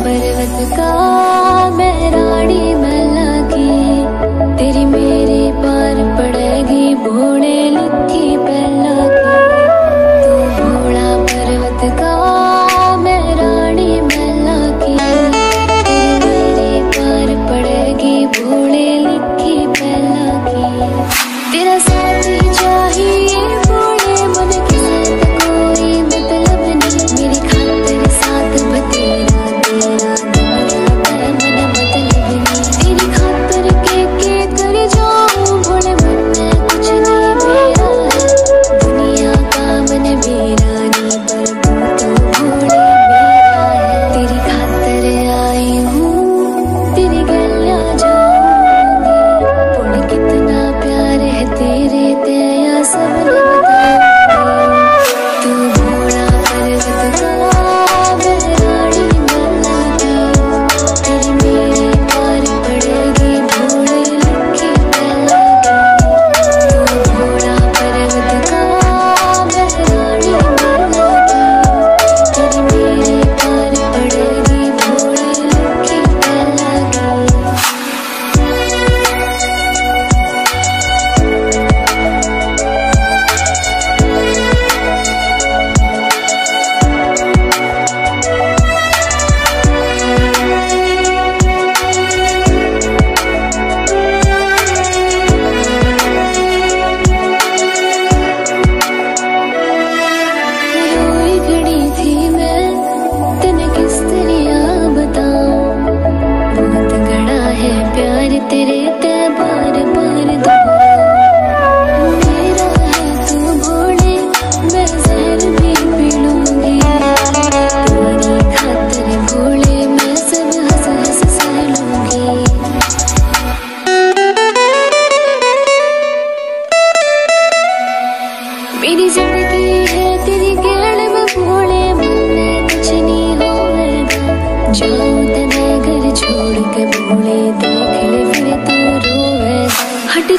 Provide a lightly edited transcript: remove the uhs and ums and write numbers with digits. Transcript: पर्वत का बैराड़ी मला की तेरी मेरे पार पड़ेगी भोड़े लिखी पहला की तू भोड़ा पर्वत का बैराड़ी मला की तेरी मेरे पार पड़ेगी भोड़े लिखी पहला की तेरा साथ चाहिए भोड़े मन के साथ कोई मतलब नहीं मेरी खातिर साथ बतेरा छोड़ के भूले देख ले फिर तो रोए हट